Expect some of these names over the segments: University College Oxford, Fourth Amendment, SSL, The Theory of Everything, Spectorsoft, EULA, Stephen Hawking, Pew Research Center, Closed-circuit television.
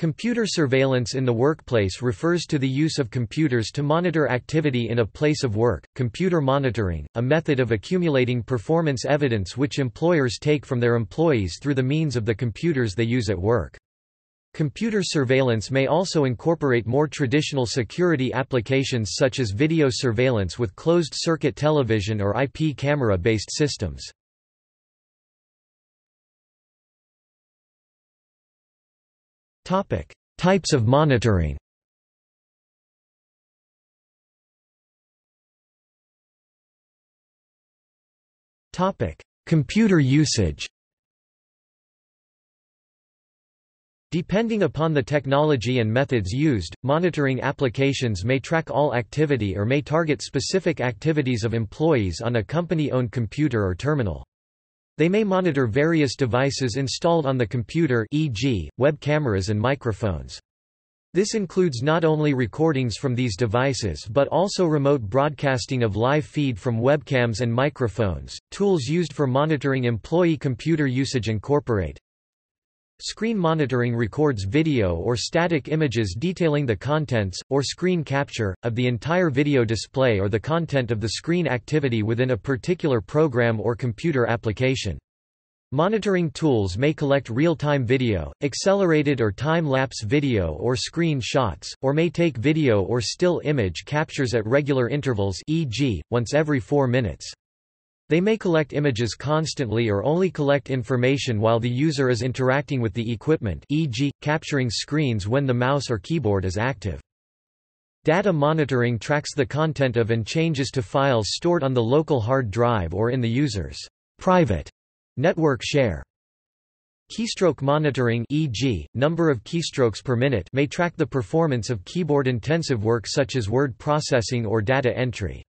Computer surveillance in the workplace refers to the use of computers to monitor activity in a place of work. Computer monitoring, a method of accumulating performance evidence which employers take from their employees through the means of the computers they use at work. Computer surveillance may also incorporate more traditional security applications such as video surveillance with closed-circuit television or IP camera-based systems. Types of monitoring. Computer usage. Depending upon the technology and methods used, monitoring applications may track all activity or may target specific activities of employees on a company-owned computer or terminal. They may monitor various devices installed on the computer, e.g., web cameras and microphones. This includes not only recordings from these devices but also remote broadcasting of live feed from webcams and microphones. Tools used for monitoring employee computer usage incorporate: screen monitoring records video or static images detailing the contents, or screen capture, of the entire video display or the content of the screen activity within a particular program or computer application. Monitoring tools may collect real-time video, accelerated or time-lapse video or screen shots, or may take video or still image captures at regular intervals, e.g., once every 4 minutes. They may collect images constantly or only collect information while the user is interacting with the equipment, e.g., capturing screens when the mouse or keyboard is active. Data monitoring tracks the content of and changes to files stored on the local hard drive or in the user's private network share. Keystroke monitoring, e.g., number of keystrokes per minute, may track the performance of keyboard-intensive work such as word processing or data entry.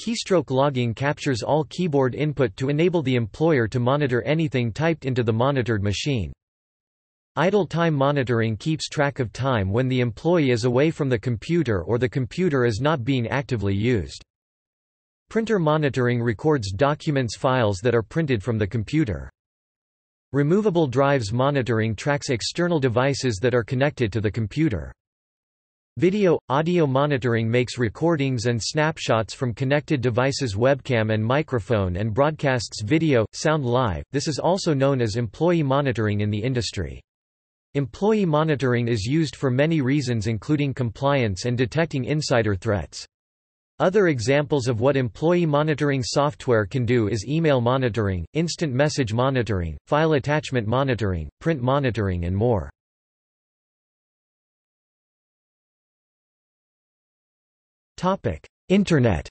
Keystroke logging captures all keyboard input to enable the employer to monitor anything typed into the monitored machine. Idle time monitoring keeps track of time when the employee is away from the computer or the computer is not being actively used. Printer monitoring records documents files that are printed from the computer. Removable drives monitoring tracks external devices that are connected to the computer. Video, audio monitoring makes recordings and snapshots from connected devices, webcam and microphone, and broadcasts video, sound live. This is also known as employee monitoring in the industry. Employee monitoring is used for many reasons including compliance and detecting insider threats. Other examples of what employee monitoring software can do is email monitoring, instant message monitoring, file attachment monitoring, print monitoring and more. Internet.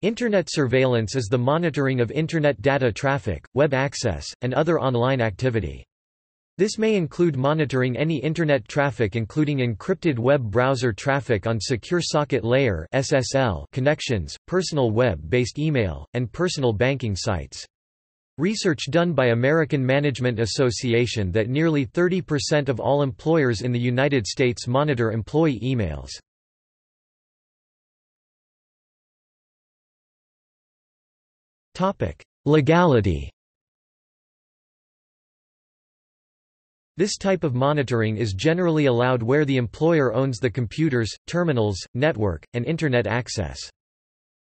Internet surveillance is the monitoring of Internet data traffic, web access, and other online activity. This may include monitoring any Internet traffic including encrypted web browser traffic on secure socket layer (SSL) connections, personal web-based email, and personal banking sites. Research done by American Management Association that nearly 30% of all employers in the United States monitor employee emails. Legality. This type of monitoring is generally allowed where the employer owns the computers, terminals, network, and Internet access.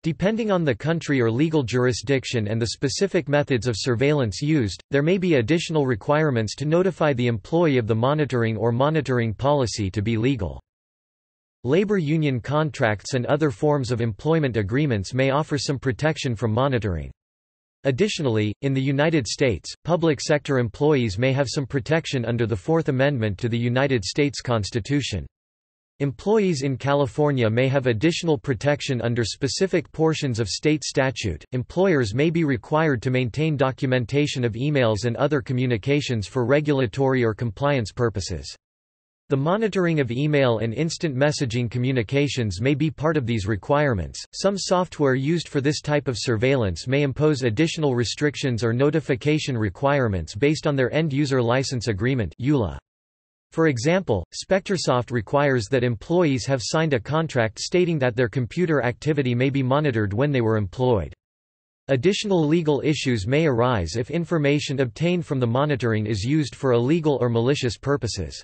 Depending on the country or legal jurisdiction and the specific methods of surveillance used, there may be additional requirements to notify the employee of the monitoring or monitoring policy to be legal. Labor union contracts and other forms of employment agreements may offer some protection from monitoring. Additionally, in the United States, public sector employees may have some protection under the Fourth Amendment to the United States Constitution. Employees in California may have additional protection under specific portions of state statute. Employers may be required to maintain documentation of emails and other communications for regulatory or compliance purposes. The monitoring of email and instant messaging communications may be part of these requirements. Some software used for this type of surveillance may impose additional restrictions or notification requirements based on their end-user license agreement (EULA). For example, Spectorsoft requires that employees have signed a contract stating that their computer activity may be monitored when they were employed. Additional legal issues may arise if information obtained from the monitoring is used for illegal or malicious purposes.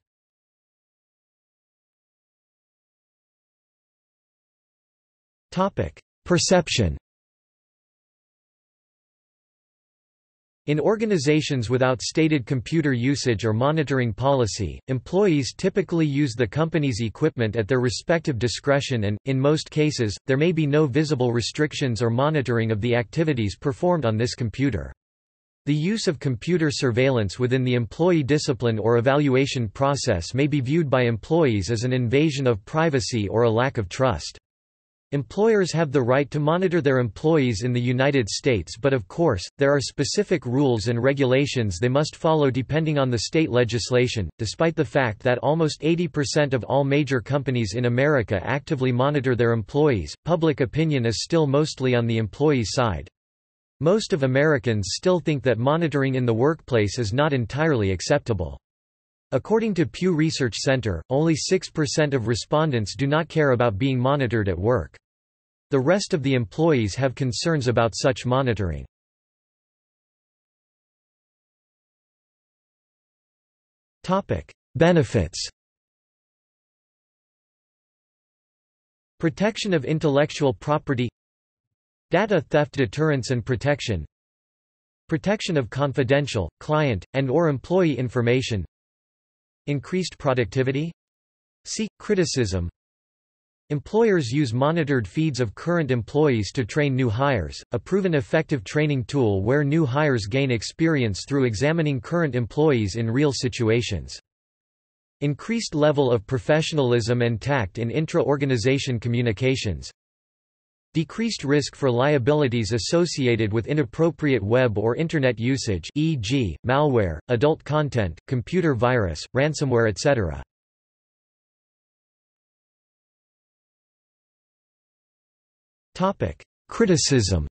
Perception. In organizations without stated computer usage or monitoring policy, employees typically use the company's equipment at their respective discretion and, in most cases, there may be no visible restrictions or monitoring of the activities performed on this computer. The use of computer surveillance within the employee discipline or evaluation process may be viewed by employees as an invasion of privacy or a lack of trust. Employers have the right to monitor their employees in the United States, but of course, there are specific rules and regulations they must follow depending on the state legislation, despite the fact that almost 80% of all major companies in America actively monitor their employees, public opinion is still mostly on the employee's side. Most of Americans still think that monitoring in the workplace is not entirely acceptable. According to Pew Research Center, only 6% of respondents do not care about being monitored at work. The rest of the employees have concerns about such monitoring. Benefits. Protection of intellectual property, data theft deterrence and protection, protection of confidential, client, and/or employee information, increased productivity? See criticism. Employers use monitored feeds of current employees to train new hires, a proven effective training tool where new hires gain experience through examining current employees in real situations. Increased level of professionalism and tact in intra-organization communications. Decreased risk for liabilities associated with inappropriate web or Internet usage, e.g., malware, adult content, computer virus, ransomware, etc. Criticism.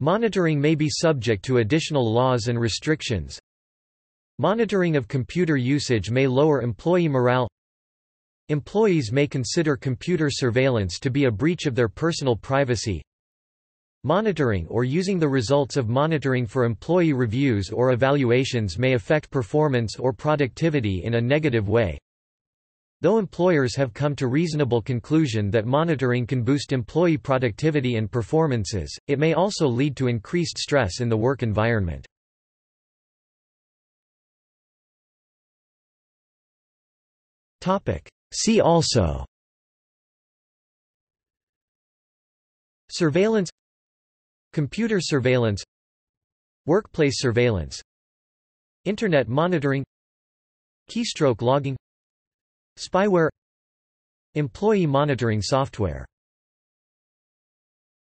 Monitoring may be subject to additional laws and restrictions. Monitoring of computer usage may lower employee morale. Employees may consider computer surveillance to be a breach of their personal privacy. Monitoring or using the results of monitoring for employee reviews or evaluations may affect performance or productivity in a negative way. Though employers have come to reasonable conclusion that monitoring can boost employee productivity and performances, it may also lead to increased stress in the work environment. See also: surveillance, computer surveillance, workplace surveillance, internet monitoring, keystroke logging, spyware, employee monitoring software.